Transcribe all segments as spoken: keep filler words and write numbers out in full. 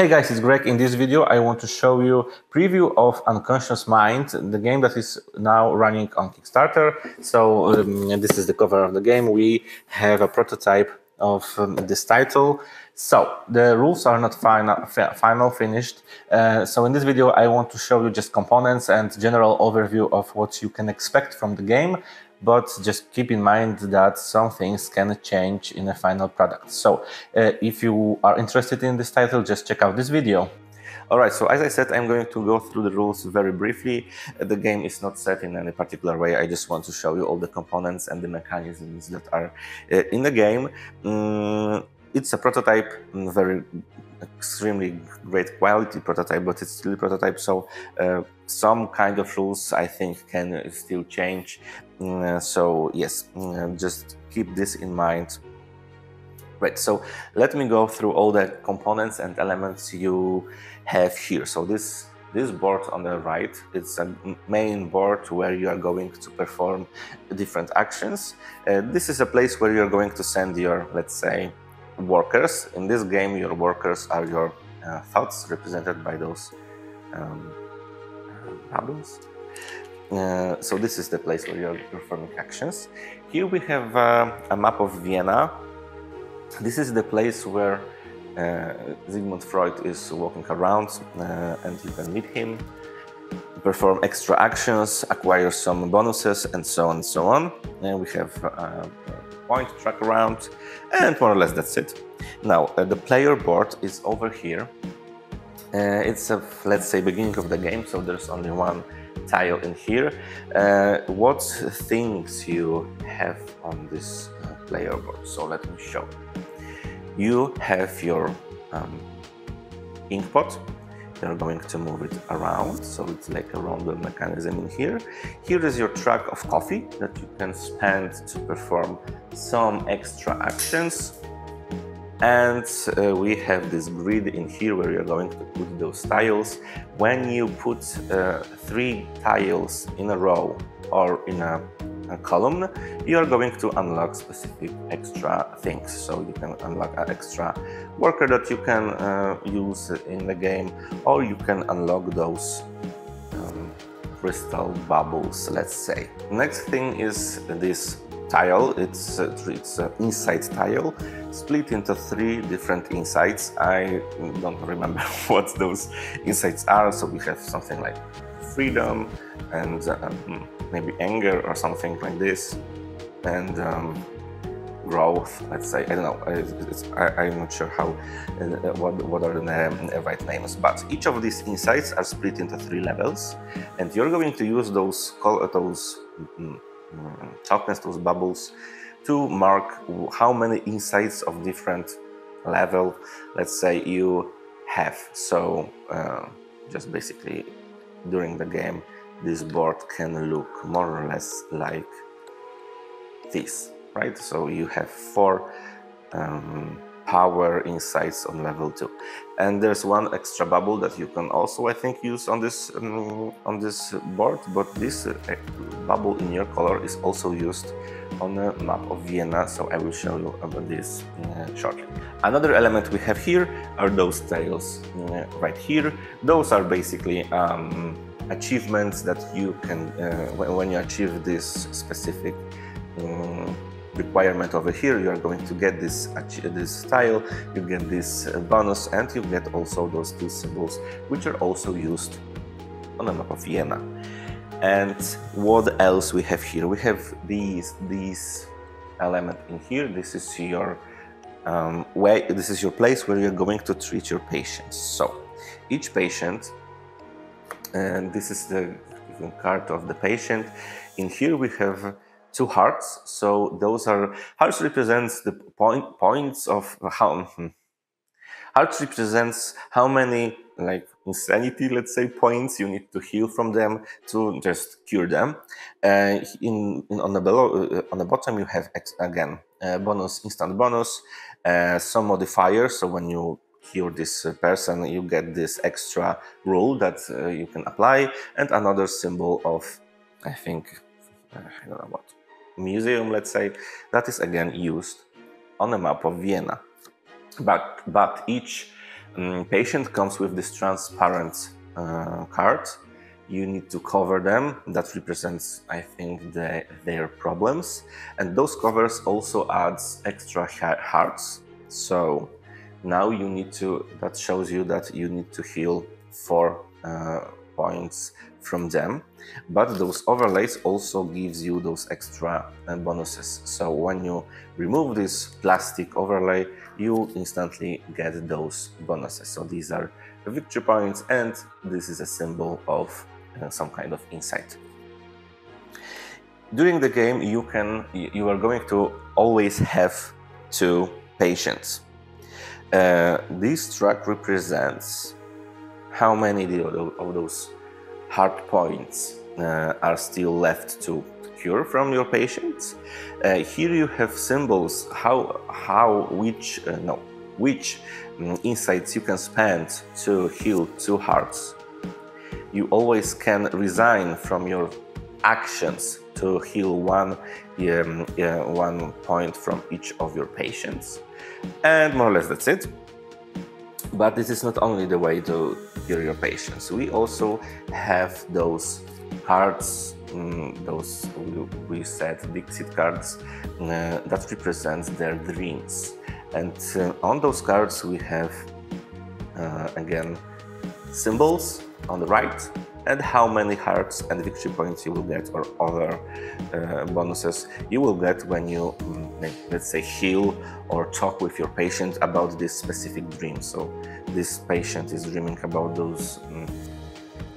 Hey guys, it's Greg. In this video I want to show you a preview of Unconscious Mind, the game that is now running on Kickstarter. So um, this is the cover of the game. We have a prototype of um, this title. So the rules are not final, final finished. Uh, so in this video I want to show you just components and general overview of what you can expect from the game. But just keep in mind that some things can change in a final product. So uh, if you are interested in this title, just check out this video. All right, so as I said, I'm going to go through the rules very briefly. The game is not set in any particular way. I just want to show you all the components and the mechanisms that are uh, in the game. Um, it's a prototype, very extremely great quality prototype, but it's still a prototype, so uh, some kind of rules I think can still change. Uh, so yes, uh, just keep this in mind. Right, so let me go through all the components and elements you have here. So this This board on the right, it's a main board where you are going to perform different actions. Uh, this is a place where you're going to send your, let's say, workers. In this game, your workers are your uh, thoughts, represented by those um, bubbles. Uh, so this is the place where you're performing actions. Here we have uh, a map of Vienna. This is the place where Uh, Sigmund Freud is walking around, uh, and you can meet him, perform extra actions, acquire some bonuses, and so on and so on. And we have a point track around, and more or less that's it. Now, uh, the player board is over here. Uh, it's a, let's say, beginning of the game, so there's only one tile in here. Uh, what things you have on this uh, player board? So let me show. You have your um, inkpot. You're going to move it around, so it's like a random mechanism in here. Here is your track of coffee that you can spend to perform some extra actions. And uh, we have this grid in here where you're going to put those tiles. When you put uh, three tiles in a row or in a A column, you are going to unlock specific extra things. So you can unlock an extra worker that you can uh, use in the game, or you can unlock those um, crystal bubbles, let's say. Next thing is this tile. It's uh, it's an insight tile, split into three different insights. I don't remember what those insights are, so we have something like freedom and uh, maybe anger or something like this, and um, growth, let's say. I don't know, it's, it's, I, I'm not sure how, uh, what, what are the uh, right names, but each of these insights are split into three levels, and you're going to use those, those um, tokens, those bubbles, to mark how many insights of different level, let's say, you have. So uh, just basically during the game, this board can look more or less like this, right? So you have four um, power insights on level two, and there's one extra bubble that you can also, I think, use on this um, on this board. But this uh, bubble in your color is also used on the map of Vienna, so I will show you about this uh, shortly. Another element we have here are those tiles uh, right here. Those are basically um, achievements that you can, uh, when you achieve this specific um, requirement over here, you are going to get this, this tile, you get this bonus, and you get also those two symbols, which are also used on the map of Vienna. And what else we have here? We have these, these element in here. This is your um, way, this is your place where you're going to treat your patients. So each patient, and this is the card of the patient. In here we have two hearts, so those are, hearts represents the point, points of how, hearts represents how many, like, insanity, let's say, points you need to heal from them to just cure them. Uh, in, in on the below, uh, on the bottom you have, again, uh, bonus, instant bonus, uh, some modifiers, so when you cure this person, you get this extra rule that uh, you can apply, and another symbol of, I think, uh, I don't know what, museum, let's say, that is again used on the map of Vienna. But, but each um, patient comes with this transparent uh, card. You need to cover them. That represents, I think, the, their problems. And those covers also adds extra hearts. So now you need to, that shows you that you need to heal four uh, points from them. But those overlays also gives you those extra uh, bonuses. So when you remove this plastic overlay, you instantly get those bonuses. So these are victory points, and this is a symbol of uh, some kind of insight. During the game, you can, you are going to always have two patients. Uh, this track represents how many of those hard points uh, are still left to cure from your patients. Uh, here you have symbols how how which uh, no which um, insights you can spend to heal two hearts. You always can resign from your actions to heal one, um, uh, one point from each of your patients. And more or less that's it. But this is not only the way to cure your patients. We also have those cards, um, those we, we said Dixit cards, uh, that represents their dreams. And uh, on those cards we have, uh, again, symbols on the right, and how many hearts and victory points you will get, or other uh, bonuses you will get when you, let's say, heal or talk with your patient about this specific dream. So this patient is dreaming about those um,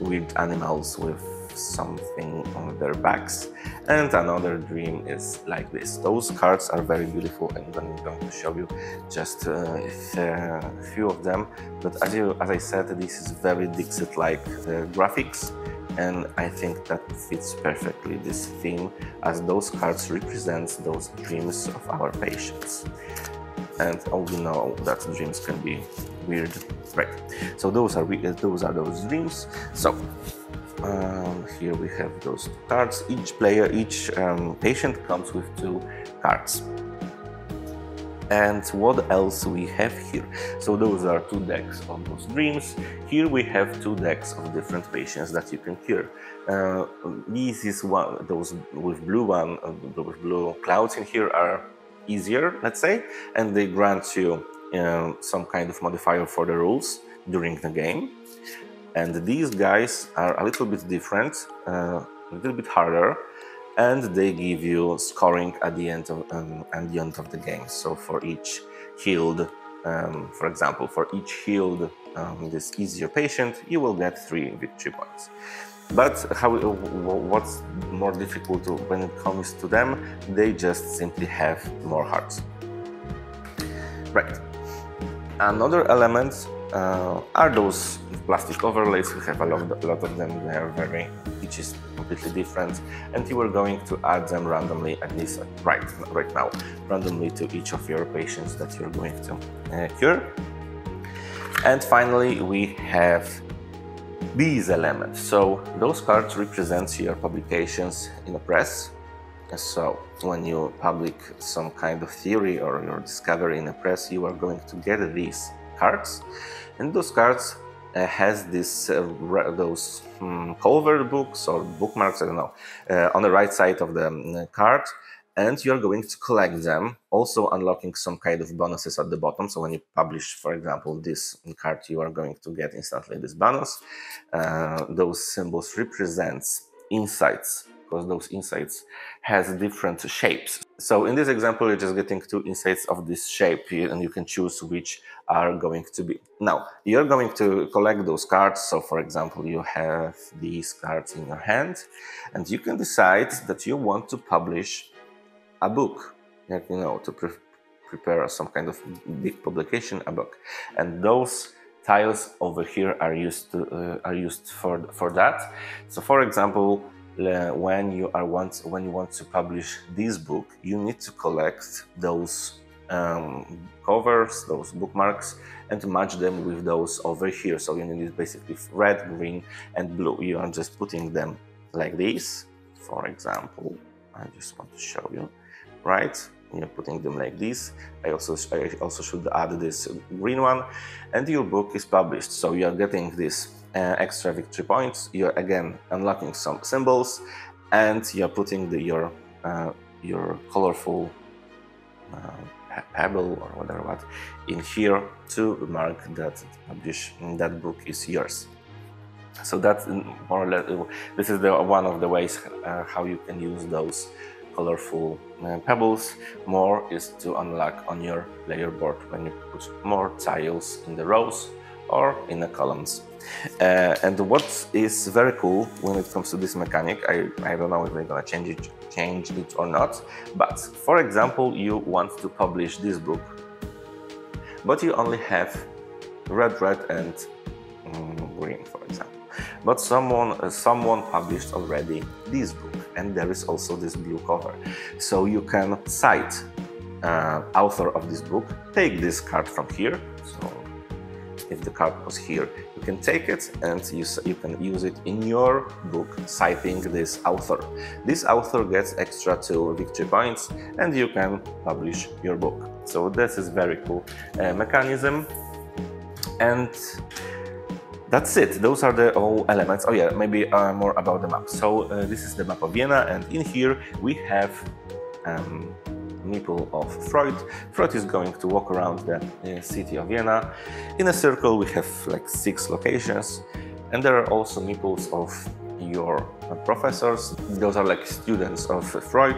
weird animals with something on their backs, and another dream is like this. Those cards are very beautiful, and I'm going to show you just uh, a few of them. But as you, as I said, this is very Dixit-like uh, graphics, and I think that fits perfectly this theme, as those cards represent those dreams of our patients. And all we know that dreams can be weird, right? So those are those are those dreams. So. Um, here we have those cards. Each player, each um, patient comes with two cards. And what else we have here? So those are two decks of those dreams. Here we have two decks of different patients that you can cure. Uh, this is one. Those with blue one, uh, those blue clouds in here are easier, let's say, and they grant you uh, some kind of modifier for the rules during the game. And these guys are a little bit different, uh, a little bit harder, and they give you scoring at the end of, um, at the, end of the game. So for each healed, um, for example, for each healed um, this easier patient, you will get three victory points. But how, what's more difficult when it comes to them? They just simply have more hearts. Right. Another element Uh, are those plastic overlays. We have a lot, a lot of them. They are very, each is completely different, and you are going to add them randomly, at least right, right now, randomly to each of your patients that you're going to uh, cure. And finally, we have these elements. So those cards represent your publications in the press. So when you publish some kind of theory or your discovery in the press, you are going to get these cards, and those cards uh, has this uh, those um, cover books or bookmarks, I don't know, uh, on the right side of the um, card, and you're going to collect them, also unlocking some kind of bonuses at the bottom. So when you publish, for example, this card, you are going to get instantly this bonus. Uh, those symbols represents insights, because those insights has different shapes. So in this example, you're just getting two insights of this shape, and you can choose which are going to be. Now, you're going to collect those cards. So for example, you have these cards in your hand, and you can decide that you want to publish a book, you know, to pre prepare some kind of big publication, a book. And those tiles over here are used, to, uh, are used for, for that. So for example, when you are want when you want to publish this book, you need to collect those um, covers, those bookmarks, and match them with those over here. So you need basically red, green, and blue. You are just putting them like this. For example, I just want to show you, right? you know, putting them like this. I also, I also should add this green one, and your book is published, so you are getting these uh, extra victory points. You're again unlocking some symbols, and you're putting the, your uh, your colorful uh, pebble or whatever what in here to mark that publish that book is yours. So that's more or less, this is the one of the ways uh, how you can use those colorful uh, pebbles. More is to unlock on your layer board when you put more tiles in the rows or in the columns. Uh, and what is very cool when it comes to this mechanic, I, I don't know if they're gonna change it, change it or not, but for example, you want to publish this book, but you only have red, red and um, green, for example. But someone, uh, someone published already this book, and there is also this blue cover. So you can cite uh, author of this book, take this card from here. So if the card was here, you can take it and you, you can use it in your book, citing this author. This author gets extra two victory points, and you can publish your book. So this is very cool uh, mechanism. And that's it. Those are the all elements. Oh yeah, maybe uh, more about the map. So uh, this is the map of Vienna, and in here we have um, nipple of Freud. Freud is going to walk around the uh, city of Vienna. In a circle we have like six locations, and there are also nipples of your uh, professors. Those are like students of uh, Freud.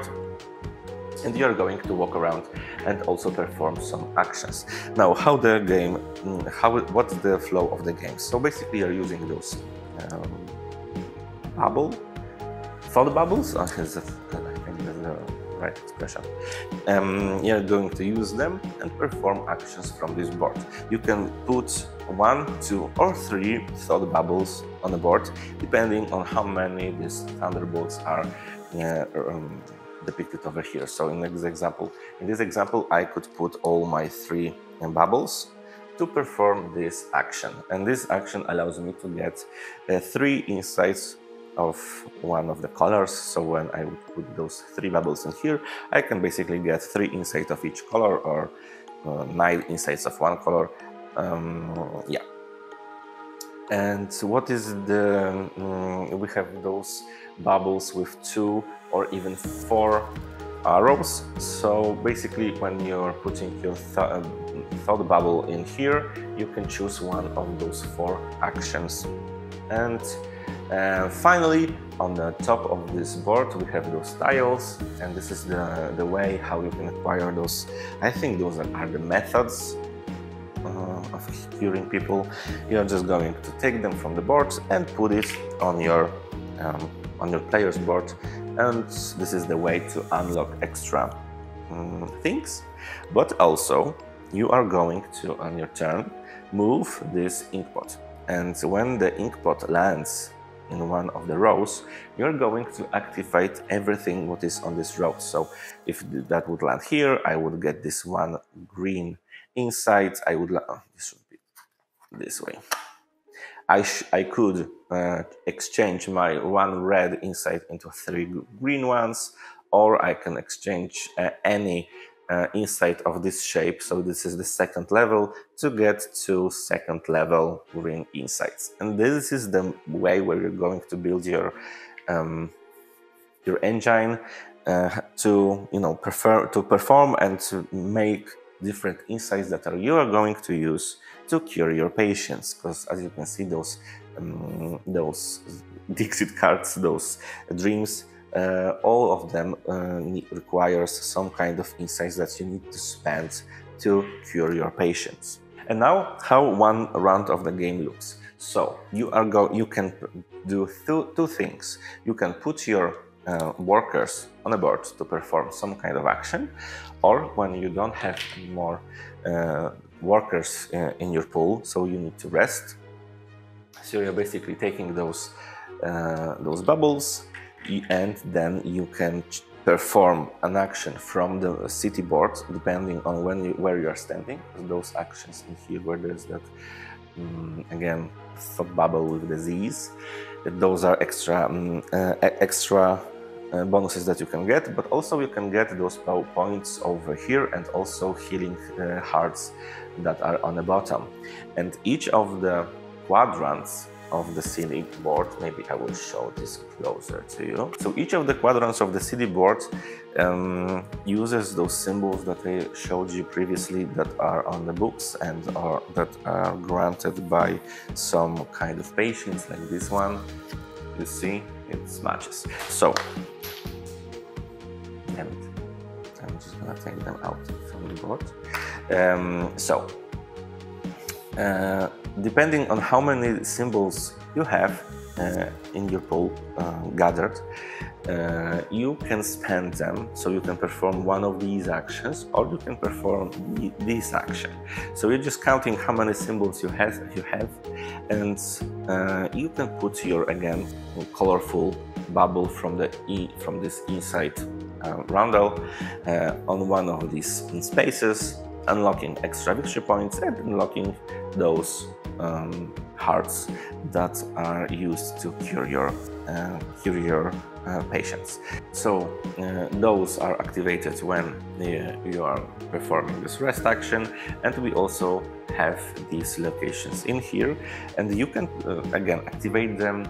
And you're going to walk around and also perform some actions. Now, how the game, how what's the flow of the game? So basically, you're using those um, bubble, thought bubbles. I think that's the right expression. Um, you're going to use them and perform actions from this board. You can put one, two, or three thought bubbles on the board, depending on how many these thunderbolts are. Uh, um, depicted over here. So in this example, in this example, I could put all my three bubbles to perform this action. And this action allows me to get uh, three insights of one of the colors. So when I would put those three bubbles in here, I can basically get three insights of each color, or uh, nine insights of one color. Um, yeah. And what is the, um, we have those bubbles with two or even four arrows. So basically when you're putting your th thought bubble in here, you can choose one of those four actions. And uh, finally, on the top of this board, we have those tiles, and this is the, the way how you can acquire those. I think those are the methods Uh, of curing people. You're just going to take them from the board and put it on your um, on your player's board, and this is the way to unlock extra um, things. But also, you are going to, on your turn, move this inkpot, and when the inkpot lands in one of the rows, you're going to activate everything what is on this row. So if that would land here, I would get this one green insight. I would like, oh, this should be this way. I, sh I could uh, exchange my one red insight into three green ones, or I can exchange uh, any uh, insight of this shape. So this is the second level, to get to second level green insights. And this is the way where you're going to build your um, your engine uh, to you know prefer to perform and to make different insights that are you are going to use to cure your patients, because as you can see, those um, those Dixit cards, those dreams, uh, all of them uh, requires some kind of insights that you need to spend to cure your patients. And now, how one round of the game looks. So you are go you can do two two things. You can put your Uh, workers on a board to perform some kind of action, or when you don't have any more uh, workers uh, in your pool, so you need to rest. So you're basically taking those uh, those bubbles, and then you can perform an action from the city board, depending on when you, where you are standing. Those actions in here, where there's that um, again thought bubble with disease, those are extra um, uh, extra uh, bonuses that you can get, but also you can get those points over here and also healing uh, hearts that are on the bottom. And each of the quadrants of the C D board, maybe I will show this closer to you. So each of the quadrants of the C D board um, uses those symbols that I showed you previously that are on the books and are, that are granted by some kind of patients, like this one. You see, it matches. So, damn it. I'm just gonna take them out from the board. Um, so. Uh, Depending on how many symbols you have uh, in your pool uh, gathered, uh, you can spend them, so you can perform one of these actions, or you can perform th this action. So you're just counting how many symbols you have, you have and uh, you can put your, again, colorful bubble from, the e from this inside uh, roundel uh, on one of these spaces, unlocking extra victory points and unlocking those um, hearts that are used to cure your, uh, cure your uh, patients. So uh, those are activated when uh, you are performing this rest action, and we also have these locations in here, and you can uh, again activate them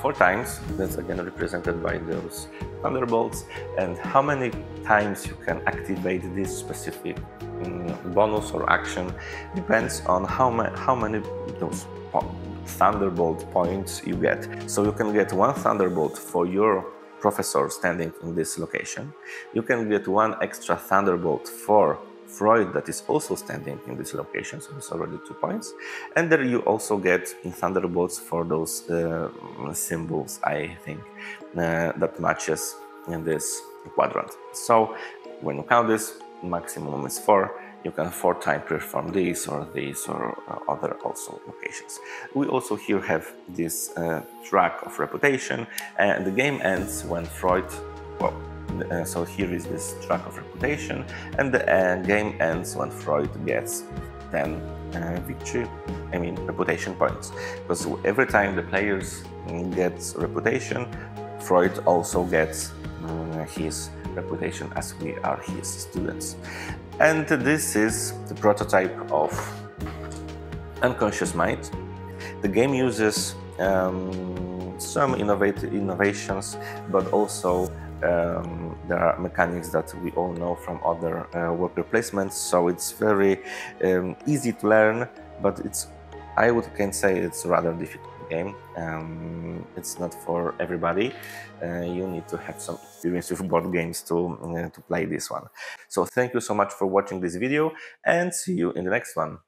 four times. That's again represented by those thunderbolts, and how many times you can activate this specific bonus or action depends on how, ma how many those po thunderbolt points you get. So you can get one thunderbolt for your professor standing in this location. You can get one extra thunderbolt for Freud that is also standing in this location, so it's already two points. And there you also get thunderbolts for those uh, symbols, I think, uh, that matches in this quadrant. So when you count this, maximum is four. You can four times perform these or these or uh, other also locations. We also here have this uh, track of reputation, and the game ends when Freud, well, Uh, so here is this track of reputation, and the uh, game ends when Freud gets ten uh, victory, I mean reputation points. Because every time the players get reputation, Freud also gets um, his reputation, as we are his students. And this is the prototype of Unconscious Mind. The game uses um, some innovative innovations, but also Um, there are mechanics that we all know from other uh, worker placements, so it's very um, easy to learn, but it's, I would can say it's rather difficult game. Um, it's not for everybody. Uh, you need to have some experience with board games to, uh, to play this one. So thank you so much for watching this video, and see you in the next one.